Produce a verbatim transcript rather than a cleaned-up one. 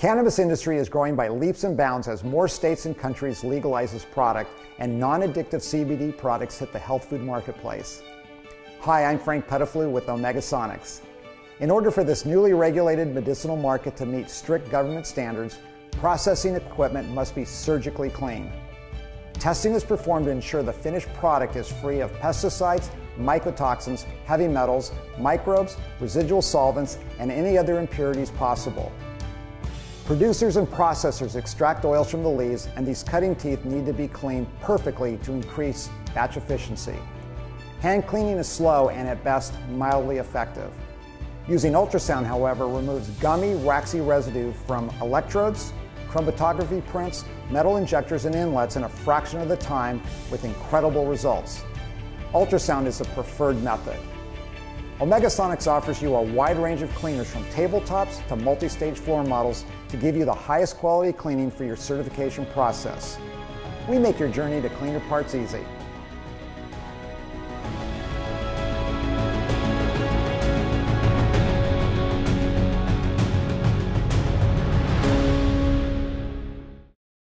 cannabis industry is growing by leaps and bounds as more states and countries legalize this product and non-addictive C B D products hit the health food marketplace. Hi, I'm Frank Petaflu with Omegasonics. In order for this newly regulated medicinal market to meet strict government standards, processing equipment must be surgically clean. Testing is performed to ensure the finished product is free of pesticides, mycotoxins, heavy metals, microbes, residual solvents, and any other impurities possible. Producers and processors extract oils from the leaves, and these cutting teeth need to be cleaned perfectly to increase batch efficiency. Hand cleaning is slow and at best mildly effective. Using ultrasound, however, removes gummy, waxy residue from electrodes, chromatography prints, metal injectors, and inlets in a fraction of the time with incredible results. Ultrasound is the preferred method. Omegasonics offers you a wide range of cleaners from tabletops to multi-stage floor models to give you the highest quality cleaning for your certification process. We make your journey to cleaner parts easy.